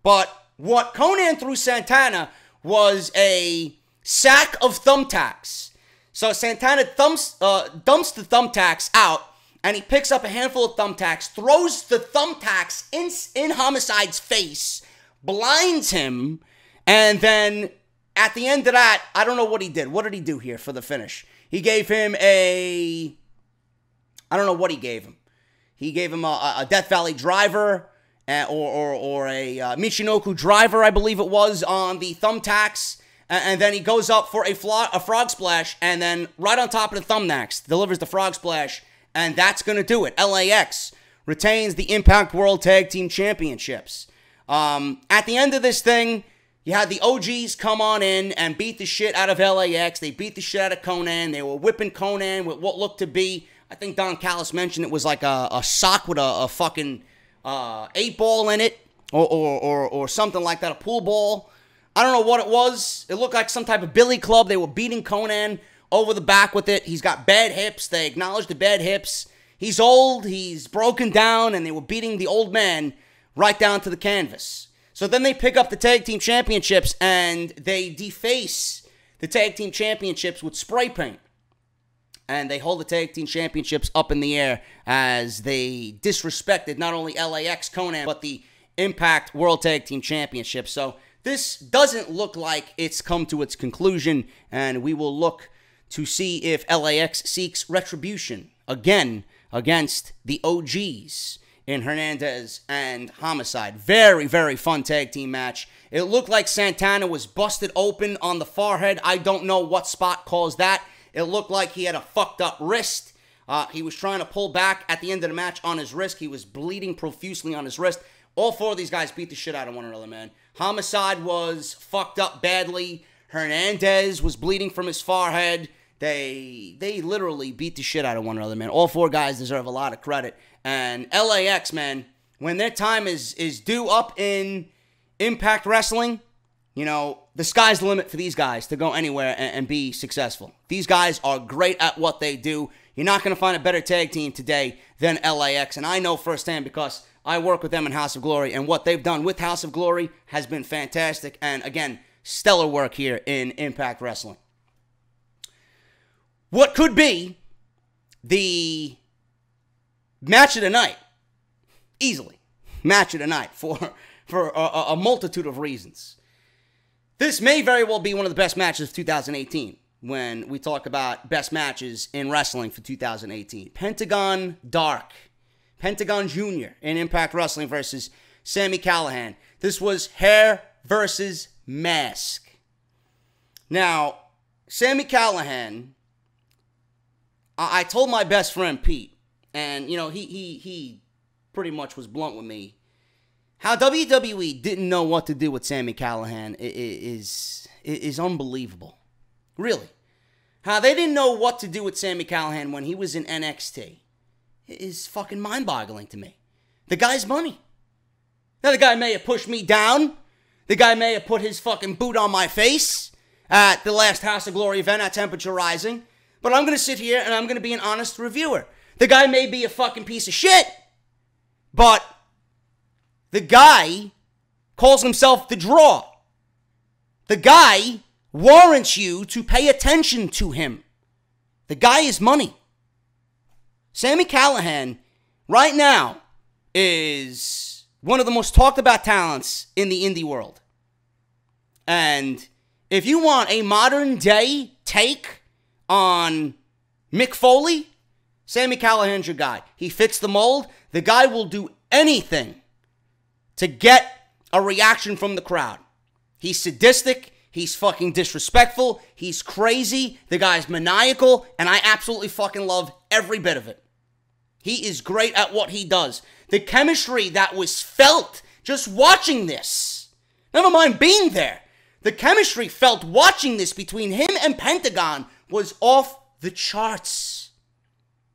But what Konnan threw Santana was a sack of thumbtacks. So Santana thumps, uh, dumps the thumbtacks out, and he picks up a handful of thumbtacks, throws the thumbtacks in, in Homicide's face, blinds him, and then at the end of that, I don't know what he did. What did he do here for the finish? He gave him a... I don't know what he gave him. He gave him a, a Death Valley driver uh, or, or, or a uh, Michinoku driver, I believe it was, on the thumbtacks. And, and then he goes up for a, a frog splash, and then right on top of the thumbtacks, delivers the frog splash. And that's going to do it. L A X retains the Impact World Tag Team Championships. Um, at the end of this thing, you had the O Gs come on in and beat the shit out of L A X. They beat the shit out of Konnan. They were whipping Konnan with what looked to be, I think Don Callis mentioned it was like a, a sock with a, a fucking uh, eight ball in it, or, or, or, or something like that, a pool ball. I don't know what it was. It looked like some type of billy club. They were beating Konnan over the back with it. He's got bad hips. They acknowledged the bad hips. He's old. He's broken down, and they were beating the old man right down to the canvas. So then they pick up the tag team championships, and they deface the tag team championships with spray paint. And they hold the tag team championships up in the air as they disrespected not only L A X, Konnan, but the Impact World Tag Team Championship. So this doesn't look like it's come to its conclusion, and we will look to see if L A X seeks retribution again against the O Gs in Hernandez and Homicide. Very, very fun tag team match. It looked like Santana was busted open on the forehead. I don't know what spot caused that. It looked like he had a fucked up wrist. Uh, he was trying to pull back at the end of the match on his wrist. He was bleeding profusely on his wrist. All four of these guys beat the shit out of one another, man. Homicide was fucked up badly. Hernandez was bleeding from his forehead. They they literally beat the shit out of one another, man. All four guys deserve a lot of credit. And L A X, man, when their time is, is due up in Impact Wrestling, you know, the sky's the limit for these guys to go anywhere and, and be successful. These guys are great at what they do. You're not going to find a better tag team today than L A X. And I know firsthand because I work with them in House of Glory. And what they've done with House of Glory has been fantastic. And again, stellar work here in Impact Wrestling. What could be the match of the night? Easily. Match of the night for, for a, a multitude of reasons. This may very well be one of the best matches of two thousand eighteen when we talk about best matches in wrestling for two thousand eighteen. Pentagon Dark. Pentagón Junior in Impact Wrestling versus Sami Callihan. This was hair versus mask. Now, Sami Callihan, I, I told my best friend Pete, and, you know, he, he, he pretty much was blunt with me. How W W E didn't know what to do with Sami Callihan is, is, is unbelievable. Really. How they didn't know what to do with Sami Callihan when he was in N X T is fucking mind-boggling to me. The guy's money. Now, the guy may have pushed me down. The guy may have put his fucking boot on my face at the last House of Glory event at Temperature Rising. But I'm going to sit here and I'm going to be an honest reviewer. The guy may be a fucking piece of shit, but the guy calls himself the Draw. The guy warrants you to pay attention to him. The guy is money. Sami Callihan, right now, is one of the most talked about talents in the indie world. And if you want a modern day take on Mick Foley, Sami Callihan's your guy. He fits the mold. The guy will do anything to get a reaction from the crowd. He's sadistic. He's fucking disrespectful. He's crazy. The guy's maniacal. And I absolutely fucking love every bit of it. He is great at what he does. The chemistry that was felt just watching this. Never mind being there. The chemistry felt watching this between him and Pentagon was off the charts.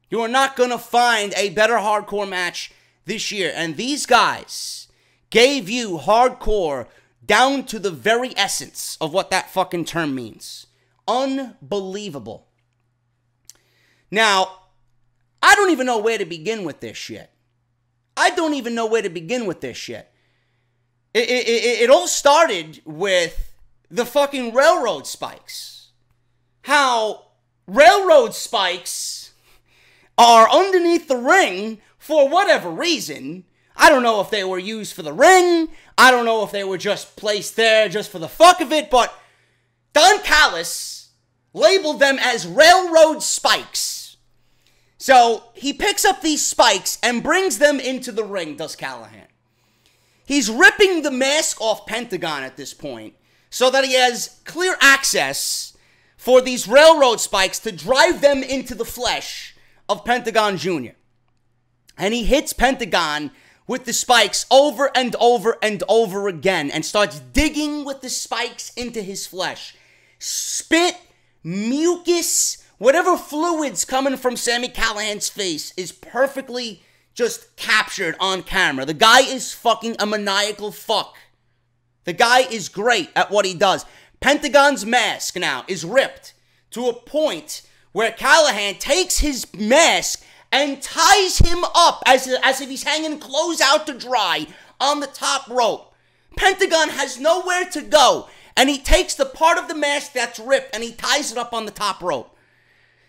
You are not going to find a better hardcore match this year. And these guys gave you hardcore down to the very essence of what that fucking term means. Unbelievable. Now, I don't even know where to begin with this shit. I don't even know where to begin with this shit. It, it, it, it all started with the fucking railroad spikes. How railroad spikes are underneath the ring for whatever reason. I don't know if they were used for the ring. I don't know if they were just placed there just for the fuck of it, but Don Callis labeled them as railroad spikes. So he picks up these spikes and brings them into the ring, does Callihan. He's ripping the mask off Pentagon at this point so that he has clear access for these railroad spikes to drive them into the flesh of Pentagón Junior And he hits Pentagón with the spikes over and over and over again and starts digging with the spikes into his flesh. Spit, mucus, whatever fluids coming from Sami Callihan's face is perfectly just captured on camera. The guy is fucking a maniacal fuck. The guy is great at what he does. Pentagon's mask now is ripped to a point where Callihan takes his mask and ties him up as, as if he's hanging clothes out to dry on the top rope. Pentagon has nowhere to go, and he takes the part of the mask that's ripped and he ties it up on the top rope.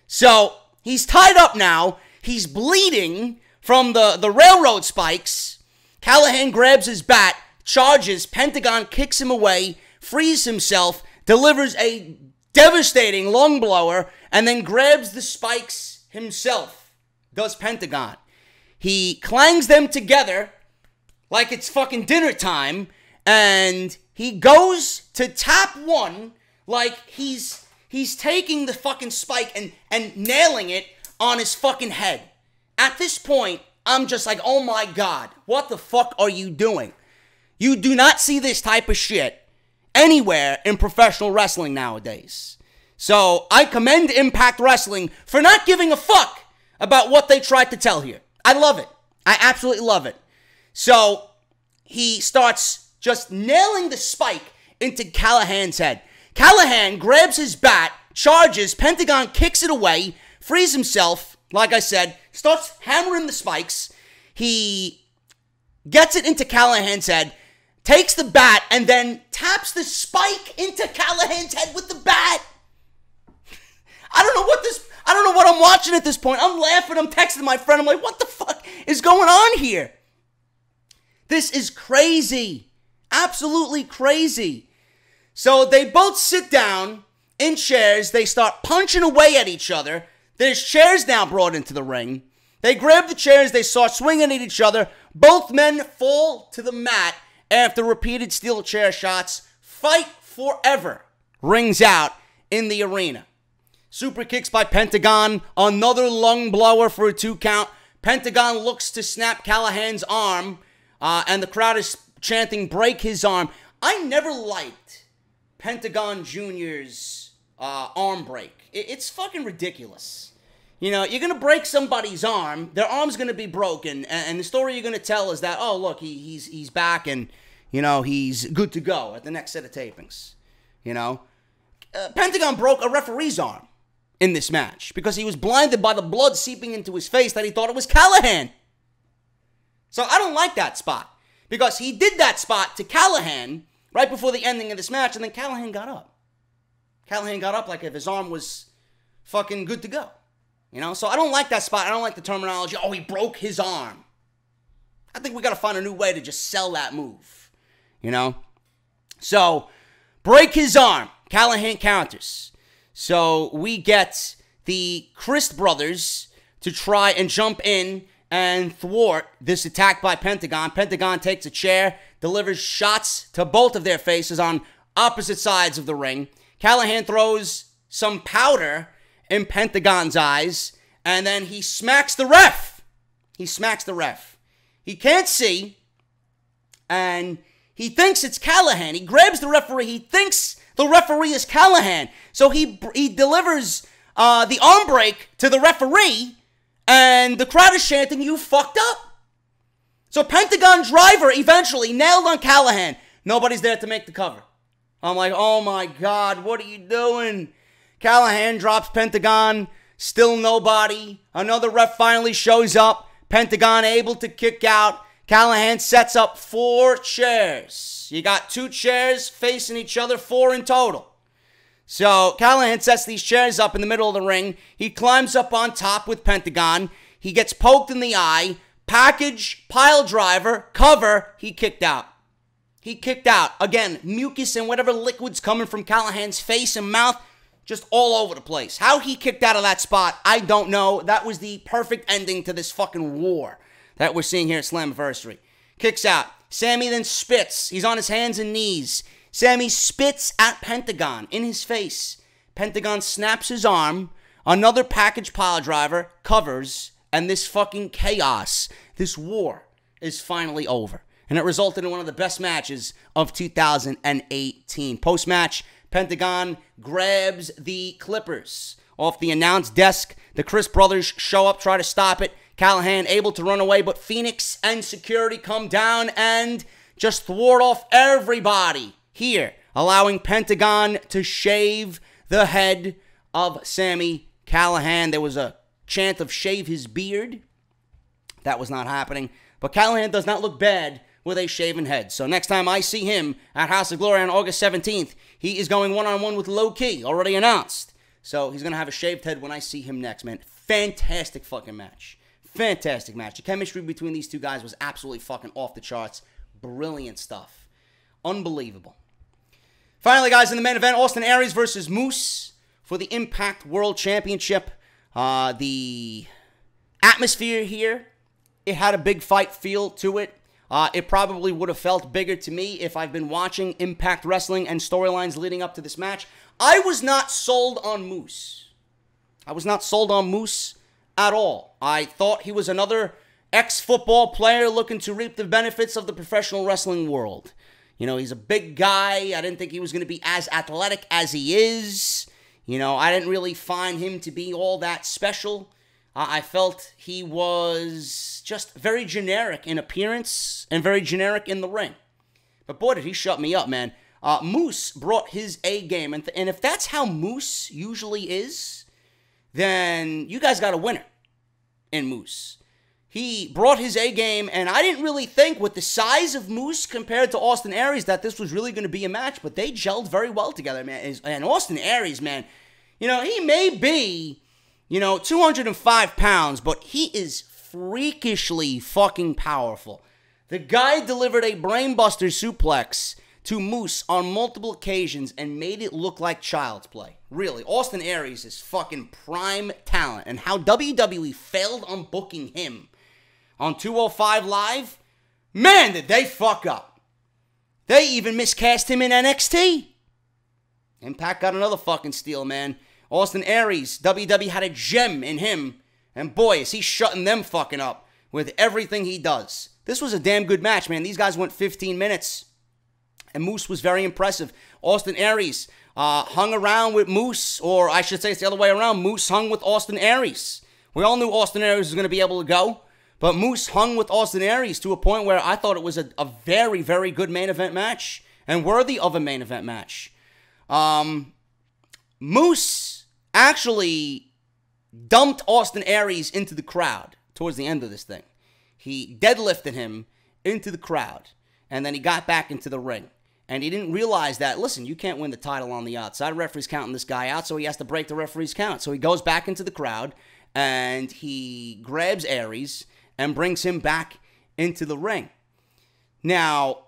So he's tied up now. He's bleeding from the, the railroad spikes. Callihan grabs his bat, charges. Pentagon kicks him away, frees himself, delivers a devastating lung blower, and then grabs the spikes himself. Does Pentagon. He clangs them together like it's fucking dinner time, and he goes to tap one like he's he's taking the fucking spike and, and nailing it on his fucking head. At this point, I'm just like, oh my God, what the fuck are you doing? You do not see this type of shit anywhere in professional wrestling nowadays. So I commend Impact Wrestling for not giving a fuck about what they tried to tell here. I love it. I absolutely love it. So he starts just nailing the spike into Callahan's head. Callihan grabs his bat, charges. Pentagon kicks it away, frees himself, like I said, starts hammering the spikes. He gets it into Callahan's head, takes the bat, and then taps the spike into Callahan's head with the bat. I don't know what this... I don't know what I'm watching at this point. I'm laughing. I'm texting my friend. I'm like, what the fuck is going on here? This is crazy. Absolutely crazy. So they both sit down in chairs. They start punching away at each other. There's chairs now brought into the ring. They grab the chairs. They start swinging at each other. Both men fall to the mat after repeated steel chair shots. Fight forever rings out in the arena. Super kicks by Pentagon. Another lung blower for a two count. Pentagon looks to snap Callahan's arm. Uh, and the crowd is chanting, break his arm. I never liked Pentagon Junior's uh, arm break. It, it's fucking ridiculous. You know, you're going to break somebody's arm. Their arm's going to be broken. And, and the story you're going to tell is that, oh, look, he, he's, he's back and, you know, he's good to go at the next set of tapings. You know, uh, Pentagon broke a referee's arm in this match because he was blinded by the blood seeping into his face that he thought it was Callihan. So I don't like that spot because he did that spot to Callihan right before the ending of this match, and then Callihan got up. Callihan got up like if his arm was fucking good to go. You know, so I don't like that spot. I don't like the terminology, oh, he broke his arm. I think we got to find a new way to just sell that move, you know. So break his arm. Callihan counters. So we get the Christ brothers to try and jump in and thwart this attack by Pentagon. Pentagon takes a chair, delivers shots to both of their faces on opposite sides of the ring. Callihan throws some powder in Pentagon's eyes, and then he smacks the ref. He smacks the ref. He can't see, and he thinks it's Callihan. He grabs the referee. He thinks the referee is Callihan. So he he delivers uh, the arm break to the referee, and the crowd is chanting, you fucked up. So Pentagon driver eventually nailed on Callihan. Nobody's there to make the cover. I'm like, oh my God, what are you doing? Callihan drops Pentagon, still nobody. Another ref finally shows up. Pentagon able to kick out. Callihan sets up four chairs. You got two chairs facing each other, four in total. So Callihan sets these chairs up in the middle of the ring. He climbs up on top with Pentagon. He gets poked in the eye. Package, pile driver, cover. He kicked out. He kicked out. Again, mucus and whatever liquid's coming from Callahan's face and mouth just all over the place. How he kicked out of that spot, I don't know. That was the perfect ending to this fucking war that we're seeing here at Slammiversary. Kicks out. Sami then spits. He's on his hands and knees. Sami spits at Pentagon in his face. Pentagon snaps his arm. Another package pile driver covers. And this fucking chaos, this war, is finally over. And it resulted in one of the best matches of two thousand eighteen. Post-match, Pentagon grabs the Clippers off the announce desk. The Chris brothers show up, try to stop it. Callihan able to run away, but Fénix and security come down and just thwart off everybody here, allowing Pentagon to shave the head of Sami Callihan. There was a chant of shave his beard. That was not happening. But Callihan does not look bad with a shaven head. So next time I see him at House of Glory on August seventeenth, he is going one-on-one with Low Key, already announced. So he's going to have a shaved head when I see him next, man. Fantastic fucking match. Fantastic match. The chemistry between these two guys was absolutely fucking off the charts. Brilliant stuff. Unbelievable. Finally, guys, in the main event, Austin Aries versus Moose for the Impact World Championship. Uh, the atmosphere here, it had a big fight feel to it. Uh, it probably would have felt bigger to me if I've been watching Impact Wrestling and storylines leading up to this match. I was not sold on Moose. I was not sold on Moose at all. I thought he was another ex-football player looking to reap the benefits of the professional wrestling world. You know, he's a big guy. I didn't think he was going to be as athletic as he is. You know, I didn't really find him to be all that special. Uh, I felt he was just very generic in appearance and very generic in the ring. But boy, did he shut me up, man. Uh, Moose brought his A game. And, th and if that's how Moose usually is, then you guys got a winner in Moose. He brought his A game, and I didn't really think with the size of Moose compared to Austin Aries that this was really going to be a match, but they gelled very well together, man. And Austin Aries, man, you know, he may be, you know, two hundred five pounds, but he is freakishly fucking powerful. The guy delivered a brainbuster suplex to Moose on multiple occasions and made it look like child's play. Really, Austin Aries is fucking prime talent, and how W W E failed on booking him on two oh five Live, man, did they fuck up. They even miscast him in N X T. Impact got another fucking steal, man. Austin Aries, W W E had a gem in him. And boy, is he shutting them fucking up with everything he does. This was a damn good match, man. These guys went fifteen minutes. And Moose was very impressive. Austin Aries uh, hung around with Moose. Or I should say it's the other way around. Moose hung with Austin Aries. We all knew Austin Aries was going to be able to go. But Moose hung with Austin Aries to a point where I thought it was a, a very, very good main event match. And worthy of a main event match. Um, Moose actually dumped Austin Aries into the crowd towards the end of this thing. He deadlifted him into the crowd. And then he got back into the ring. And he didn't realize that, listen, you can't win the title on the outside. Referee's counting this guy out, so he has to break the referee's count. So he goes back into the crowd. And he grabs Aries and brings him back into the ring. Now,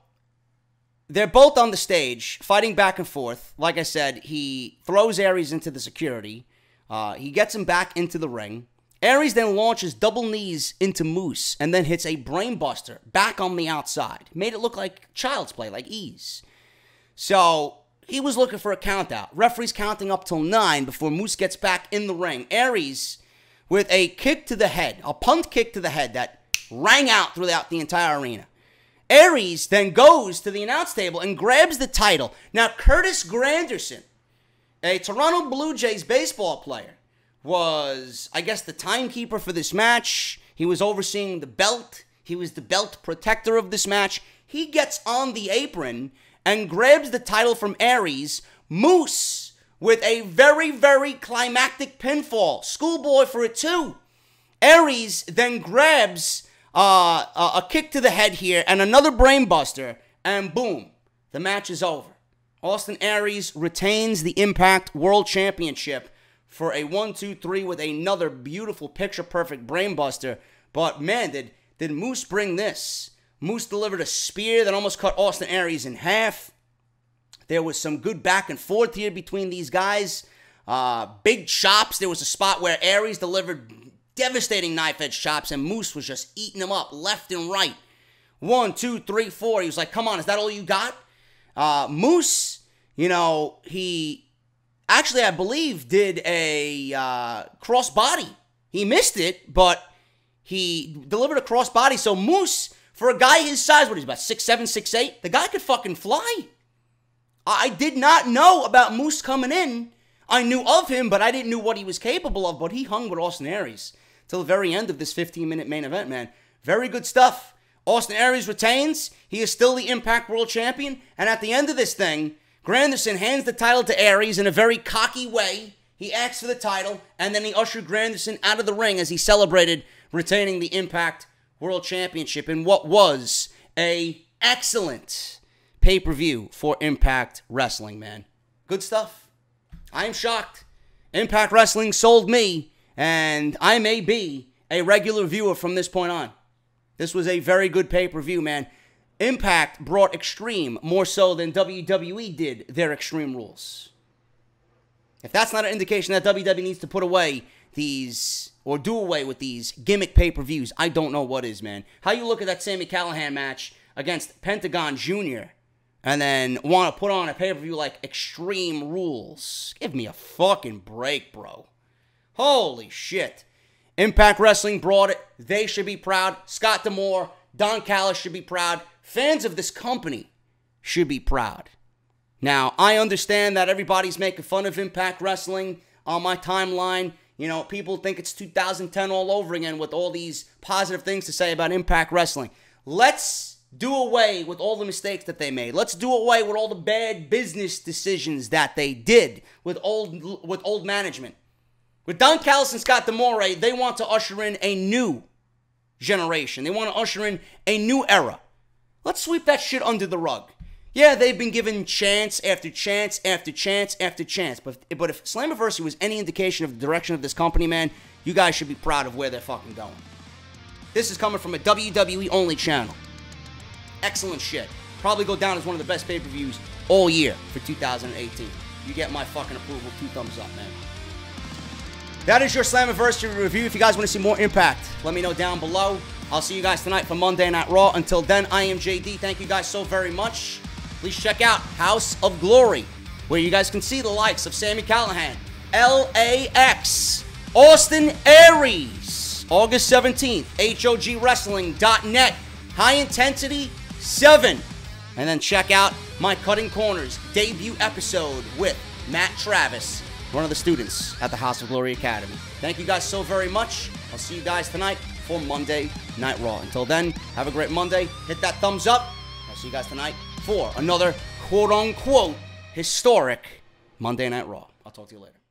they're both on the stage, fighting back and forth. Like I said, he throws Aries into the security. Uh, he gets him back into the ring. Aries then launches double knees into Moose and then hits a brainbuster back on the outside. Made it look like child's play, like ease. So he was looking for a count out. Referee's counting up till nine before Moose gets back in the ring. Aries, with a kick to the head, a punt kick to the head that rang out throughout the entire arena. Aries then goes to the announce table and grabs the title. Now, Curtis Granderson, a Toronto Blue Jays baseball player, was, I guess, the timekeeper for this match. He was overseeing the belt. He was the belt protector of this match. He gets on the apron and grabs the title from Aries. Moose, with a very, very climactic pinfall. Schoolboy for a two. Aries then grabs uh, a, a kick to the head here and another brainbuster. And boom, the match is over. Austin Aries retains the Impact World Championship for a one two three with another beautiful picture-perfect brainbuster. But man, did, did Moose bring this. Moose delivered a spear that almost cut Austin Aries in half. There was some good back and forth here between these guys. Uh, big chops. There was a spot where Aries delivered devastating knife-edge chops, and Moose was just eating them up left and right. One, two, three, four. He was like, come on, is that all you got? Uh, Moose, you know, he actually, I believe, did a uh, crossbody. He missed it, but he delivered a crossbody. So Moose, for a guy his size, what, he's about six seven, six eight? The guy could fucking fly. I did not know about Moose coming in. I knew of him, but I didn't know what he was capable of. But he hung with Austin Aries till the very end of this fifteen-minute main event, man. Very good stuff. Austin Aries retains. He is still the Impact World Champion. And at the end of this thing, Granderson hands the title to Aries in a very cocky way. He asks for the title, and then he ushered Granderson out of the ring as he celebrated retaining the Impact World Championship in what was an excellent pay-per-view for Impact Wrestling, man. Good stuff. I am shocked. Impact Wrestling sold me, and I may be a regular viewer from this point on. This was a very good pay-per-view, man. Impact brought Extreme more so than W W E did their Extreme Rules. If that's not an indication that W W E needs to put away these, or do away with these gimmick pay-per-views, I don't know what is, man. How you look at that Sami Callihan match against Pentagón Junior, and then want to put on a pay-per-view like Extreme Rules? Give me a fucking break, bro. Holy shit. Impact Wrestling brought it. They should be proud. Scott D'Amore, Don Callis should be proud. Fans of this company should be proud. Now, I understand that everybody's making fun of Impact Wrestling on my timeline. You know, people think it's two thousand ten all over again with all these positive things to say about Impact Wrestling. Let's do away with all the mistakes that they made. Let's do away with all the bad business decisions that they did with old with old management. With Don Callis and Scott D'Amore, they want to usher in a new generation. They want to usher in a new era. Let's sweep that shit under the rug. Yeah, they've been given chance after chance after chance after chance. But, but if Slammiversary was any indication of the direction of this company, man, you guys should be proud of where they're fucking going. This is coming from a W W E-only channel. Excellent shit. Probably go down as one of the best pay-per-views all year for two thousand eighteen. You get my fucking approval. Two thumbs up, man. That is your Slammiversary review. If you guys want to see more Impact, let me know down below. I'll see you guys tonight for Monday Night Raw. Until then, I am J D. Thank you guys so very much. Please check out House of Glory, where you guys can see the likes of Sami Callihan, L A X, Austin Aries, August seventeenth, H O G wrestling dot net, High Intensity seven. And then check out my Cutting Corners debut episode with Matt Travis, one of the students at the House of Glory Academy. Thank you guys so very much. I'll see you guys tonight for Monday Night Raw. Until then, have a great Monday. Hit that thumbs up. I'll see you guys tonight for another quote-unquote historic Monday Night Raw. I'll talk to you later.